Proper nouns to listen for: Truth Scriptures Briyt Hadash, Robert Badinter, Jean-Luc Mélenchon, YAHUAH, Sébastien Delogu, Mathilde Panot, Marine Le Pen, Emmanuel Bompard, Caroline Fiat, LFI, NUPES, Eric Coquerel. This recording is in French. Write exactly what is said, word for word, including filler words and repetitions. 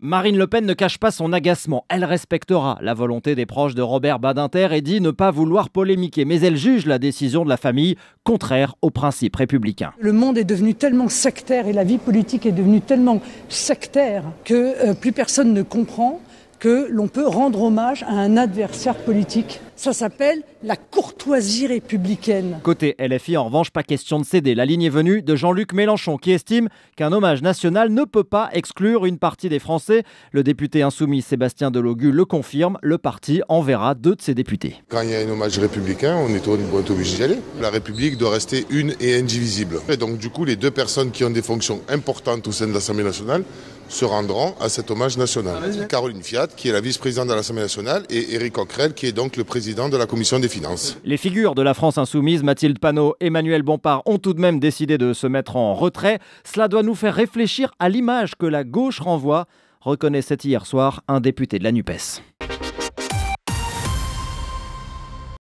Marine Le Pen ne cache pas son agacement. Elle respectera la volonté des proches de Robert Badinter et dit ne pas vouloir polémiquer. Mais elle juge la décision de la famille contraire aux principes républicains. Le monde est devenu tellement sectaire et la vie politique est devenue tellement sectaire que euh, plus personne ne comprend que l'on peut rendre hommage à un adversaire politique. Ça s'appelle la courtoisie républicaine. Côté L F I, en revanche, pas question de céder. La ligne est venue de Jean-Luc Mélenchon, qui estime qu'un hommage national ne peut pas exclure une partie des Français. Le député insoumis Sébastien Delogu le confirme, le parti enverra deux de ses députés. Quand il y a un hommage républicain, on est obligé d'y aller. La République doit rester une et indivisible. Et donc du coup, les deux personnes qui ont des fonctions importantes au sein de l'Assemblée nationale se rendront à cet hommage national. Caroline Fiat, qui est la vice-présidente de l'Assemblée nationale, et Eric Coquerel, qui est donc le président de la Commission des finances. Les figures de la France insoumise, Mathilde Panot, Emmanuel Bompard, ont tout de même décidé de se mettre en retrait. Cela doit nous faire réfléchir à l'image que la gauche renvoie, reconnaissait hier soir un député de la NUPES.